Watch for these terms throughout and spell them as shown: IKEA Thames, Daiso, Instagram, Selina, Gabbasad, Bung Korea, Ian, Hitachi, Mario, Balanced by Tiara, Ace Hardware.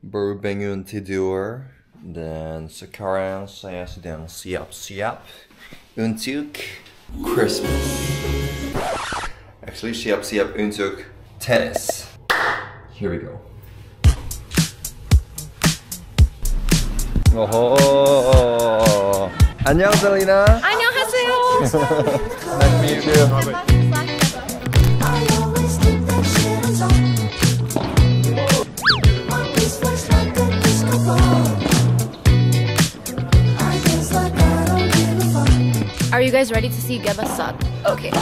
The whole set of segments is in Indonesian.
berbangun tidur dan sekarang saya sedang siap-siap untuk Christmas. Actually siap-siap untuk tennis. Here we go. Oh. Annyeong Selina. Annyeonghaseyo. Nice to meet you. Are you guys ready to see Gabbasad? Okay. Hi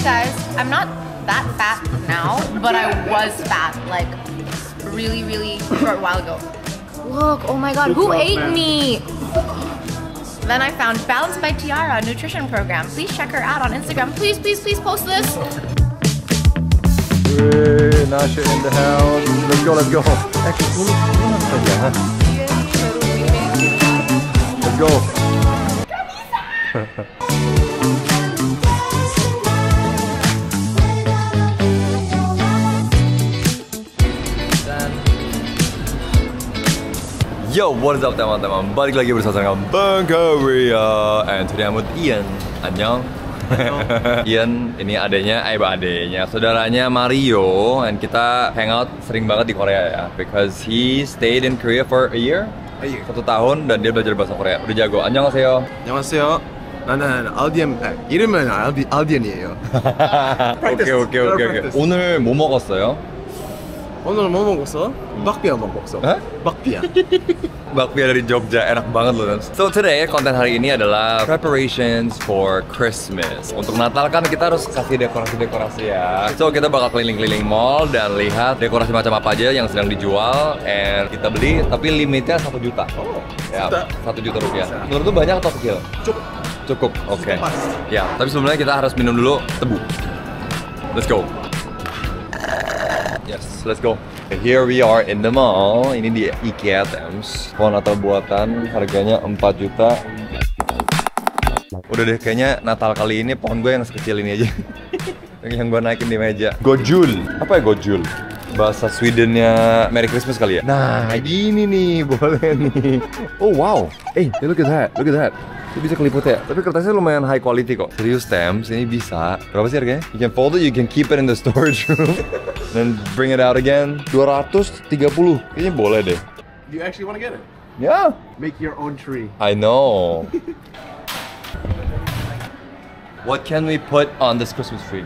guys, I'm not that fat now, but I was fat like really short while ago. Look, oh my god, who ate me? Then I found Balanced by Tiara nutrition program. Please check her out on Instagram. Please post this. Hey, Nasha in the house. Let's go. Let's go. Yo, what is up teman-teman? Balik lagi bersama dengan Bang Korea. And today I'm with Ian. Annyeong. Ian, ini adenya, saudaranya Mario. And kita hangout sering banget di Korea ya. Because he stayed in Korea for a year? 1 tahun dan dia belajar bahasa Korea. Udah jago. Annyeonghaseyo. Annyeonghaseyo. 나는 알디엠 이름은 알디엔이에요. 오케이. 오늘 뭐 먹었어요? O늘 뭐 먹었어? 막비야 먹었어. 막비야. 막비야 dari Jogja, enak banget loh. So today, konten hari ini adalah preparations for Christmas. Untuk Natal kan kita harus kasih dekorasi-dekorasi ya. So kita bakal keliling-keliling mall dan lihat dekorasi macam apa aja yang sedang dijual and kita beli, tapi limitnya 1 juta. Oh, ya, 1 juta rupiah. Menurut lu banyak atau kecil? Cukup. Oke. Okay. Ya, tapi sebelumnya kita harus minum dulu tebu. Let's go. Yes, let's go. Here we are in the mall. Ini di IKEA Thames. Pohon atau buatan, harganya 4 juta. Udah deh, kayaknya Natal kali ini pohon gue yang sekecil ini aja. Yang gue naikin di meja. Gojul. Apa ya gojul? Bahasa Swedennya Merry Christmas kali ya? Nah, ini nih, boleh nih. Oh wow. Hey, look at that, look at that. Itu bisa keliput ya, tapi kertasnya lumayan high quality kok. Serius stamps, ini bisa. Berapa sih harganya? You can fold it, you can keep it in the storage room. Then bring it out again. 230. Kayaknya boleh deh. Do you actually want to get it? Yeah. Make your own tree. I know. What can we put on this Christmas tree?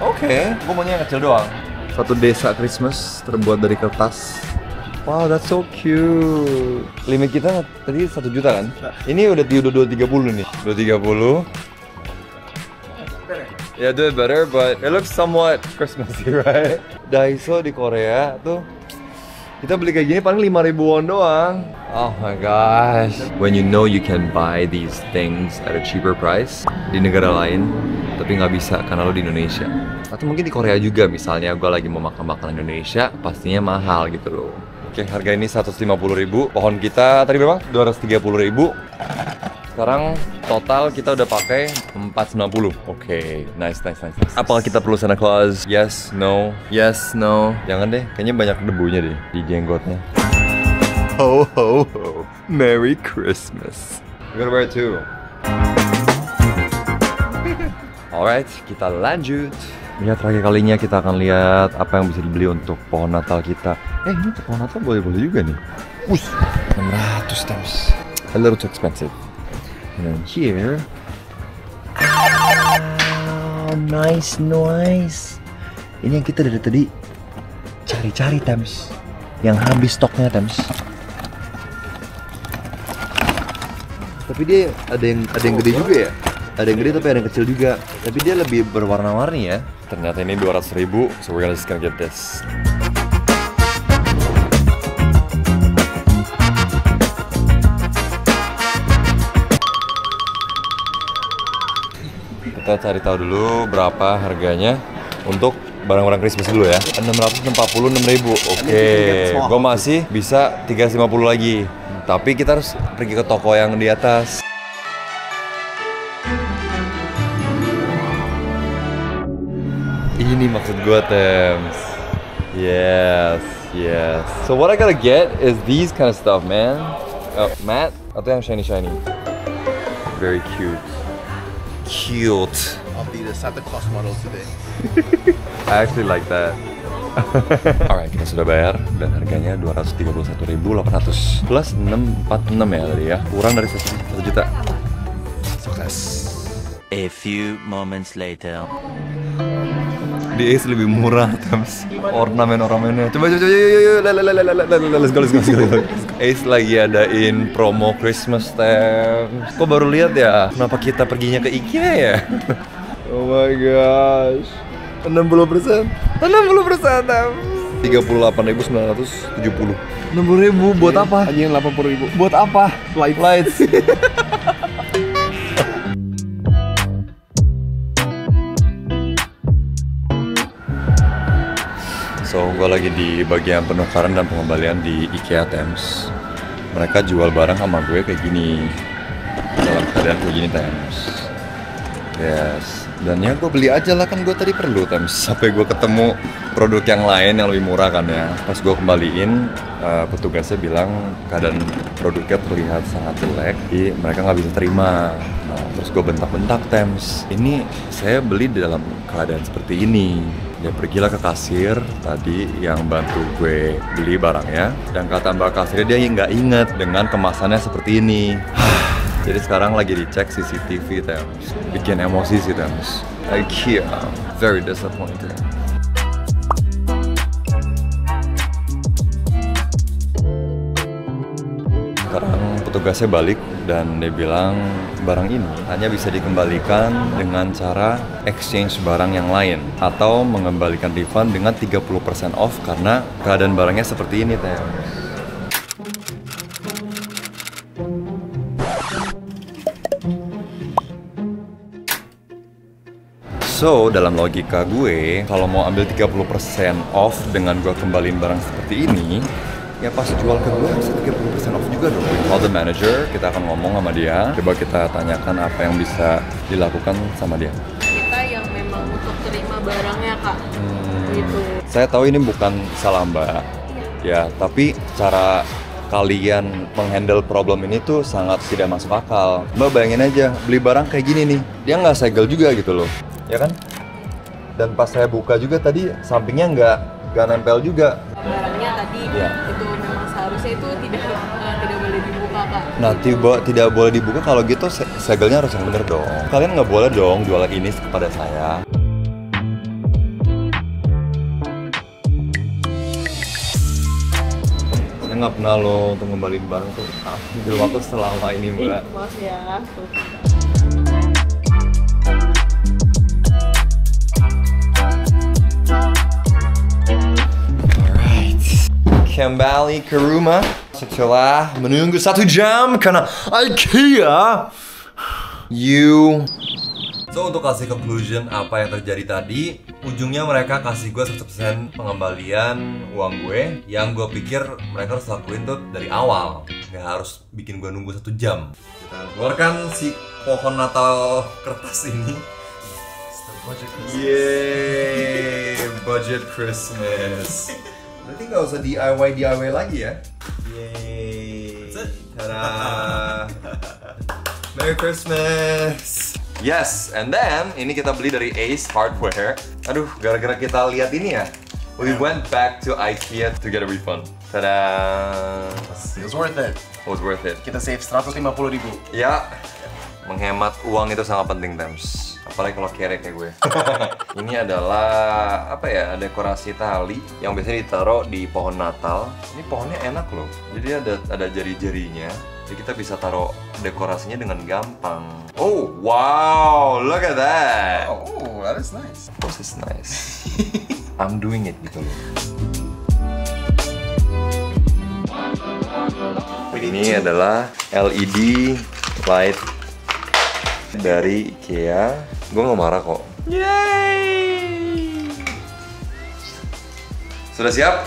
Oke, gue maunya yang kecil doang. Satu desa Christmas terbuat dari kertas. Wow, that's so cute. Limit kita tadi 1 juta kan? Ini udah 230 nih. 230. Yeah, do it better, but it looks somewhat Christmassy, right? Daiso di Korea tuh kita beli kayak gini paling 5.000 won doang. Oh my gosh. When you know you can buy these things at a cheaper price di negara lain, tapi nggak bisa karena lo di Indonesia. Atau mungkin di Korea juga misalnya gue lagi mau makan makanan Indonesia, pastinya mahal gitu loh. Oke, harga ini 150.000. Pohon kita tadi berapa? 230.000. Sekarang total kita udah pakai 490. Oke, nice. Apakah kita perlu Santa Claus? Yes, no. Jangan deh, kayaknya banyak debunya deh di jenggotnya. Ho ho ho. Merry Christmas. We're gonna wear it too. Alright, kita lanjut. Ya, terakhir kalinya kita akan lihat apa yang bisa dibeli untuk pohon Natal kita. Ini pohon Natal boleh-boleh juga nih. 600 stamps. A little too expensive. And then here. Oh, nice. Ini yang kita dari tadi cari-cari Thames. Yang habis stoknya Thames. Tapi dia ada yang gede juga ya. Ada yang gede tapi ada yang kecil juga. Tapi dia lebih berwarna-warni ya. Ternyata ini 200.000, so we're just gonna get this. Kita cari tahu dulu berapa harganya. untuk barang-barang Christmas dulu ya. 646.000. Oke, gue masih bisa 350 lagi. Tapi kita harus pergi ke toko yang di atas. Ini maksud gue, Thames. Yes, yes. So what I gotta get is these kind of stuff, man. Oh, matte atau yang shiny. Very cute. Cute. I'll be the Santa Claus model today. I actually like that. Alright, kita sudah bayar dan harganya 231.800 plus 646 ya tadi ya. Kurang dari 1 juta. Sukses. A few moments later. Di Ace lebih murah, Thames. Ornamen-ornamennya. Coba, let's go. Ace lagi adain promo Christmas, Thames. Kok baru lihat ya? Kenapa kita perginya ke IKEA ya? Oh my gosh. 60%, Thames. 38.970. 60.000 buat apa? Hanya 80.000. Buat apa? Lights. So, gue lagi di bagian penukaran dan pengembalian di IKEA Thames. Mereka jual barang sama gue kayak gini. Dalam keadaan kayak gini, Thames. Yes. Dan ya gue beli aja lah, kan gue tadi perlu, Thames. Sampai gue ketemu produk yang lain yang lebih murah kan ya. Pas gue kembaliin, petugasnya bilang keadaan produknya terlihat sangat jelek. Jadi mereka nggak bisa terima. Nah, terus gue bentak-bentak, Thames. Ini saya beli di dalam keadaan seperti ini. Ya pergilah ke kasir tadi yang bantu gue beli barangnya. Dan kata mbak kasirnya dia nggak inget dengan kemasannya seperti ini. Jadi sekarang lagi dicek CCTV, Thames. Bikin emosi sih, Thames. IKEA, very disappointed. Sekarang petugasnya balik dan dia bilang barang ini hanya bisa dikembalikan dengan cara exchange barang yang lain atau mengembalikan refund dengan 30% off karena keadaan barangnya seperti ini, Thames. So, dalam logika gue, kalau mau ambil 30% off dengan gue kembaliin barang seperti ini, ya pas jual ke gue bisa 30% off juga dong. Call the manager, kita akan ngomong sama dia. Coba kita tanyakan apa yang bisa dilakukan sama dia. Kita yang memang untuk terima barangnya, Kak. Gitu. Saya tahu ini bukan salah Mbak. Ya, tapi cara kalian menghandle problem ini tuh sangat tidak masuk akal. Mbak bayangin aja, beli barang kayak gini nih. Dia nggak segel juga gitu loh. Ya kan? Dan pas saya buka juga tadi, sampingnya nggak nempel juga. Barangnya tadi ya. Itu memang seharusnya itu tidak boleh dibuka, Kak. Nah, tidak boleh dibuka, kalau gitu segelnya harus yang bener dong. Kalian nggak boleh dong jualan ini kepada saya. Saya nggak pernah loh untuk ngembaliin barang tuh. Di waktu selama ini, Mbak. Mas ya. Kembali ke rumah setelah menunggu 1 jam karena IKEA. So untuk kasih conclusion apa yang terjadi tadi, ujungnya mereka kasih gue 100% pengembalian uang gue. Yang gue pikir mereka harus lakuin tuh dari awal, nggak harus bikin gue nunggu 1 jam. Kita keluarkan si pohon Natal kertas ini. Yeay, budget Christmas. Nanti nggak usah DIY lagi ya. Yeay. Tada. Merry Christmas. Yes, and then ini kita beli dari Ace Hardware. Aduh, gara-gara kita lihat ini ya. We went back to IKEA to get a refund. Tada. It was worth it. It was worth it. Kita save 150.000. Ya. Menghemat uang itu sangat penting, Thames. Apalagi kalau kere kayak gue. Ini adalah apa ya, dekorasi tali yang biasanya ditaruh di pohon Natal. Ini pohonnya enak loh, jadi ada jari-jarinya, jadi kita bisa taruh dekorasinya dengan gampang. Oh wow, look at that. Oh, that is nice. This is nice. I'm doing it gitu loh. Ini adalah LED light dari IKEA. Gue gak marah kok. Yeay! Sudah siap?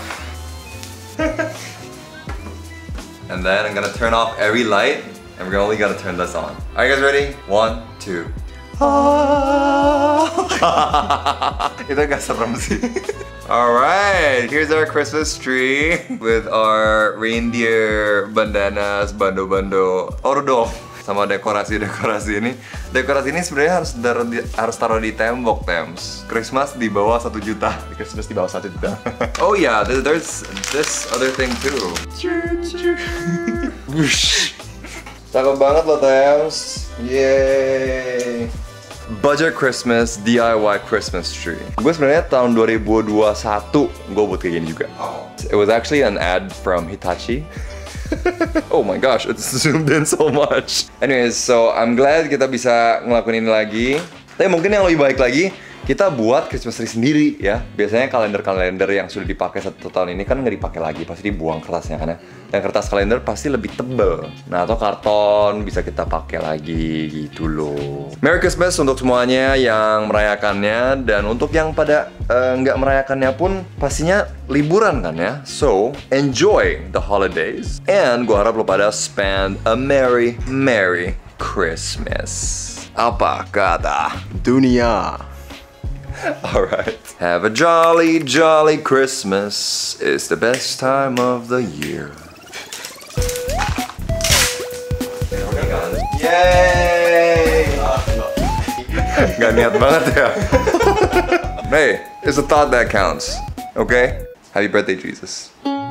And then I'm gonna turn off every light, and we're only gonna turn this on. Are you guys ready? 1, 2. Itu agak serem sih. Alright, here's our Christmas tree with our reindeer bandanas, bando-bando, ordo. Sama dekorasi-dekorasi ini. Dekorasi ini sebenarnya harus taruh di tembok, Thames. Christmas di bawah 1 juta. Christmas di bawah 1 juta. Oh yeah, there's this other thing too. Cakep banget loh, Thames. Yeay. Budget Christmas DIY Christmas tree. Gue sebenarnya tahun 2021 gue buat kayak gini juga. It was actually an ad from Hitachi. Oh my gosh, it's zoomed in so much. Anyways, so I'm glad kita bisa ngelakuin ini lagi. Tapi mungkin yang lebih baik lagi, kita buat Christmas tree sendiri ya. Biasanya kalender-kalender yang sudah dipakai 1 tahun ini kan nggak dipakai lagi, pasti dibuang kertasnya kan ya. Dan kertas kalender pasti lebih tebel. Nah, atau karton bisa kita pakai lagi gitu loh. Merry Christmas untuk semuanya yang merayakannya, dan untuk yang pada nggak merayakannya pun pastinya liburan kan ya. So, enjoy the holidays, and gua harap lo pada spend a merry Christmas. Apa kata dunia? Alright. Have a jolly Christmas. It's the best time of the year. Yay! Gak niat banget ya. Hey, it's a thought that counts. Okay? Happy birthday, Jesus.